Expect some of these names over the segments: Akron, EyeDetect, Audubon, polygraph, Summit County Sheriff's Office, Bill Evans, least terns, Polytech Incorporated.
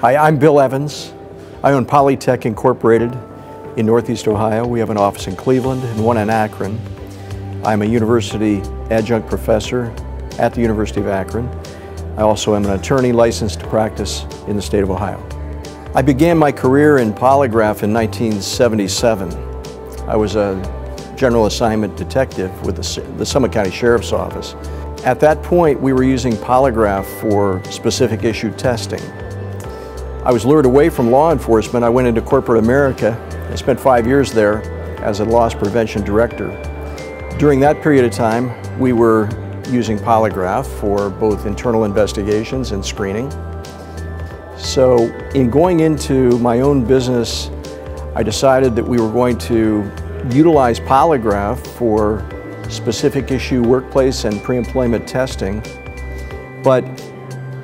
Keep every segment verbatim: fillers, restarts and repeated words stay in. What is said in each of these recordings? Hi, I'm Bill Evans. I own Polytech Incorporated in Northeast Ohio. We have an office in Cleveland and one in Akron. I'm a university adjunct professor at the University of Akron. I also am an attorney licensed to practice in the state of Ohio. I began my career in polygraph in nineteen seventy-seven. I was a general assignment detective with the, the Summit County Sheriff's Office. At that point, we were using polygraph for specific issue testing. I was lured away from law enforcement. I went into corporate America. I spent five years there as a loss prevention director. During that period of time, we were using polygraph for both internal investigations and screening. So in going into my own business, I decided that we were going to utilize polygraph for specific issue workplace and pre-employment testing. But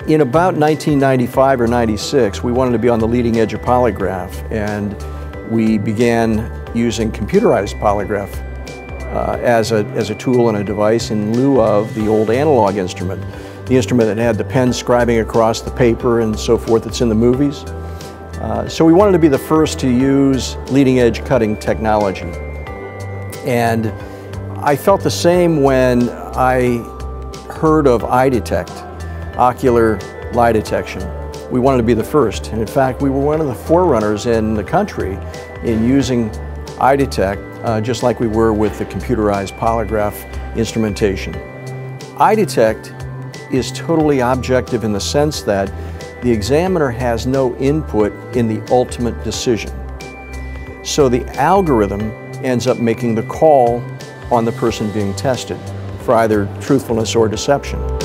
in about nineteen ninety-five or ninety-six, we wanted to be on the leading edge of polygraph, and we began using computerized polygraph uh, as, a, as a tool and a device in lieu of the old analog instrument, the instrument that had the pen scribing across the paper and so forth that's in the movies. Uh, so we wanted to be the first to use leading edge cutting technology. And I felt the same when I heard of EyeDetect, ocular lie detection. We wanted to be the first, and in fact we were one of the forerunners in the country in using EyeDetect, uh, just like we were with the computerized polygraph instrumentation. EyeDetect is totally objective in the sense that the examiner has no input in the ultimate decision. So the algorithm ends up making the call on the person being tested for either truthfulness or deception.